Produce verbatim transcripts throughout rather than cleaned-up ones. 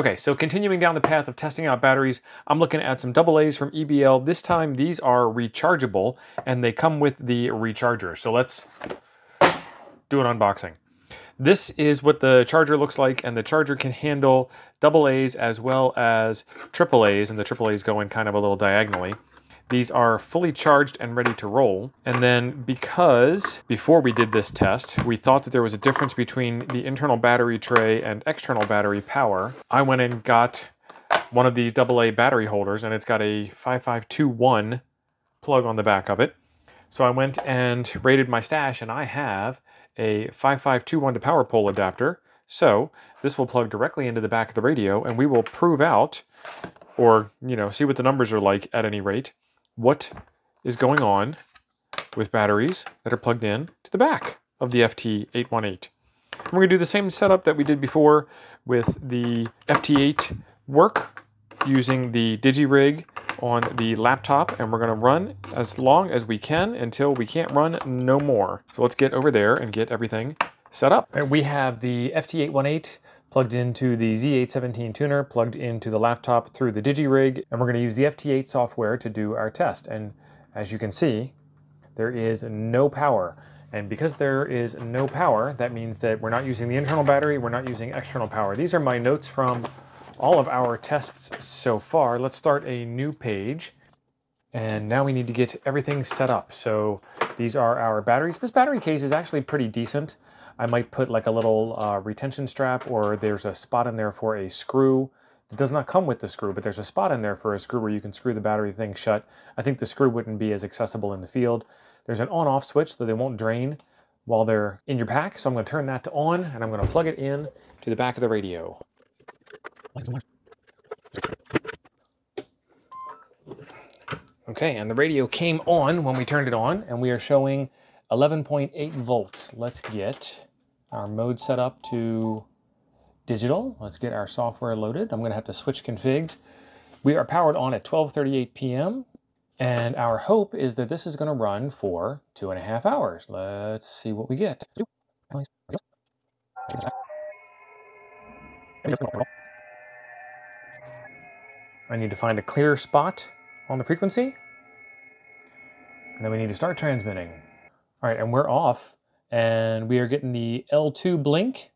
Okay, so continuing down the path of testing out batteries, I'm looking at some double A's from E B L. This time these are rechargeable and they come with the recharger. So let's do an unboxing. This is what the charger looks like, and the charger can handle double A's as well as triple A's, and the triple A's go in kind of a little diagonally. These are fully charged and ready to roll. And then because before we did this test, we thought that there was a difference between the internal battery tray and external battery power, I went and got one of these double A battery holders, and it's got a five five two one plug on the back of it. So I went and raided my stash, and I have a five five two one to power pole adapter. So this will plug directly into the back of the radio, and we will prove out, or you know, see what the numbers are like at any rate, what is going on with batteries that are plugged in to the back of the F T eight eighteen. We're going to do the same setup that we did before with the F T eight work using the DigiRig on the laptop, and we're going to run as long as we can until we can't run no more. So let's get over there and get everything set up. And we have the F T eight eighteen plugged into the Z eight seventeen tuner, plugged into the laptop through the DigiRig, and we're going to use the F T eight software to do our test. And as you can see, there is no power. And because there is no power, that means that we're not using the internal battery, we're not using external power. These are my notes from all of our tests so far. Let's start a new page. And now we need to get everything set up. So these are our batteries. This battery case is actually pretty decent. I might put like a little uh, retention strap, or there's a spot in there for a screw. It does not come with the screw, but there's a spot in there for a screw where you can screw the battery thing shut. I think the screw wouldn't be as accessible in the field. There's an on-off switch so they won't drain while they're in your pack. So I'm going to turn that to on, and I'm going to plug it in to the back of the radio. Okay, and the radio came on when we turned it on, and we are showing eleven point eight volts. Let's get our mode set up to digital. Let's get our software loaded. I'm going to have to switch configs. We are powered on at twelve thirty-eight p m and our hope is that this is going to run for two and a half hours. Let's see what we get. I need to find a clear spot on the frequency, and then we need to start transmitting. All right, and we're off, and we are getting the L two blink.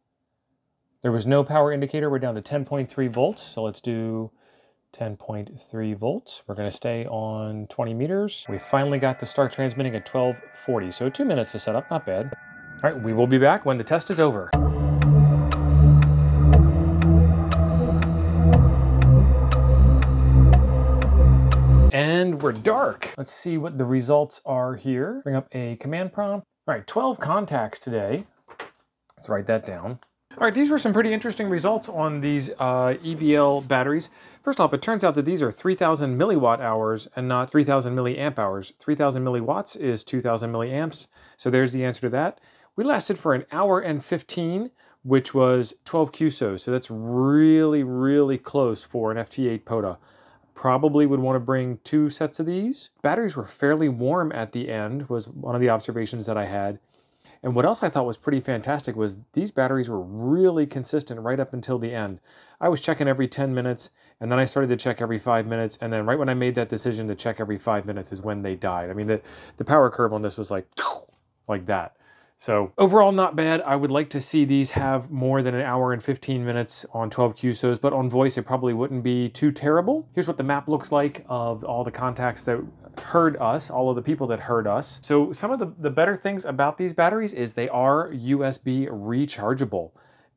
There was no power indicator. We're down to ten point three volts, so let's do ten point three volts. We're going to stay on twenty meters. We finally got to start transmitting at twelve forty, so two minutes to set up, not bad. All right, we will be back when the test is over. And we're dark. Let's see what the results are here. Bring up a command prompt. All right, twelve contacts today. Let's write that down. All right, these were some pretty interesting results on these uh, E B L batteries. First off, it turns out that these are three thousand milliwatt hours and not three thousand milliamp hours. three thousand milliwatts is two thousand milliamps, so there's the answer to that. We lasted for an hour and fifteen, which was twelve Q S Os, so that's really, really close for an F T eight POTA. Probably would want to bring two sets of these. Batteries were fairly warm at the end, was one of the observations that I had. And what else I thought was pretty fantastic was these batteries were really consistent right up until the end. I was checking every ten minutes, and then I started to check every five minutes, and then right when I made that decision to check every five minutes is when they died. I mean, the, the power curve on this was like, like that. So overall, not bad. I would like to see these have more than an hour and fifteen minutes on twelve Q S Os, but on voice, it probably wouldn't be too terrible. Here's what the map looks like of all the contacts that heard us, all of the people that heard us. So some of the, the better things about these batteries is they are U S B rechargeable.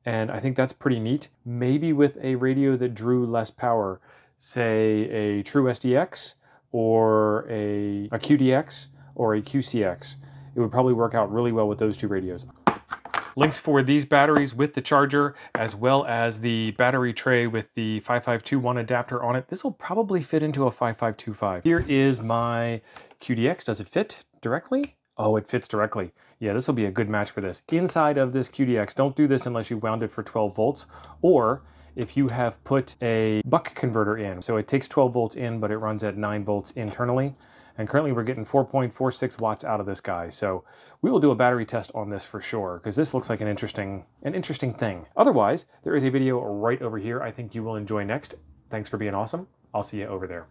And I think that's pretty neat. Maybe with a radio that drew less power, say a TrueSDX or a, a Q D X or a Q C X. It would probably work out really well with those two radios. Links for these batteries with the charger, as well as the battery tray with the five five two one adapter on it. This will probably fit into a five five two five. Here is my Q D X. Does it fit directly? Oh, it fits directly. Yeah, this will be a good match for this. Inside of this Q D X, don't do this unless you wound it for twelve volts, or if you have put a buck converter in. So it takes twelve volts in, but it runs at nine volts internally. And currently we're getting four point four six watts out of this guy. So we will do a battery test on this for sure, because this looks like an interesting, an interesting thing. Otherwise, there is a video right over here I think you will enjoy next. Thanks for being awesome. I'll see you over there.